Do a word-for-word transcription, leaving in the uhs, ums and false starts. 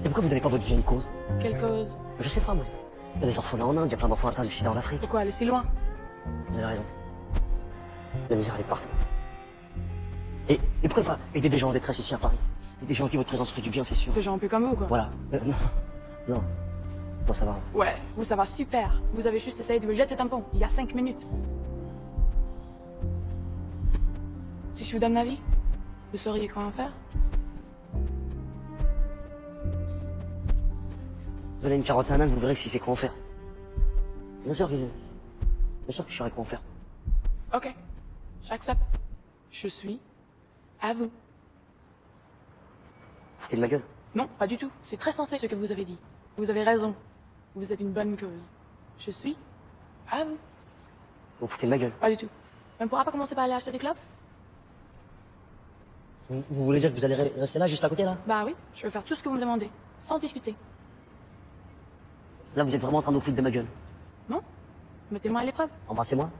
Et pourquoi vous donnez pas votre vie à une cause? Quelle cause? Je sais pas, moi. Il y a des orphelins en Inde, il y a plein d'enfants atteints du sida en Afrique. Pourquoi aller si loin? Vous avez raison. La misère, elle est partout. Et, et pourquoi pas aider des gens en détresse ici à Paris? Des gens qui votre présence fait du bien, c'est sûr. Des gens un peu comme vous, quoi. Voilà. Euh, non. Non. Bon, ça va. Ouais, vous, ça va super. Vous avez juste essayé de me jeter un pont, il y a cinq minutes. Si je vous donne ma vie, vous sauriez comment faire? Donnez une quarantaine à un âne, vous verrez si c'est quoi en faire. Bien sûr que je... Bien sûr que je saurais quoi en faire. Ok. J'accepte. Je suis... à vous. C'était de ma gueule? Non, pas du tout. C'est très sensé ce que vous avez dit. Vous avez raison. Vous êtes une bonne cause. Je suis à vous. Vous foutez de ma gueule? Pas du tout. On ne pourra pas commencer par aller acheter des clopes? Vous, vous voulez dire que vous allez re rester là, juste à côté, là? Bah oui, je vais faire tout ce que vous me demandez, sans discuter. Là, vous êtes vraiment en train de vous foutre de ma gueule? Non. Mettez-moi à l'épreuve. Embrassez-moi.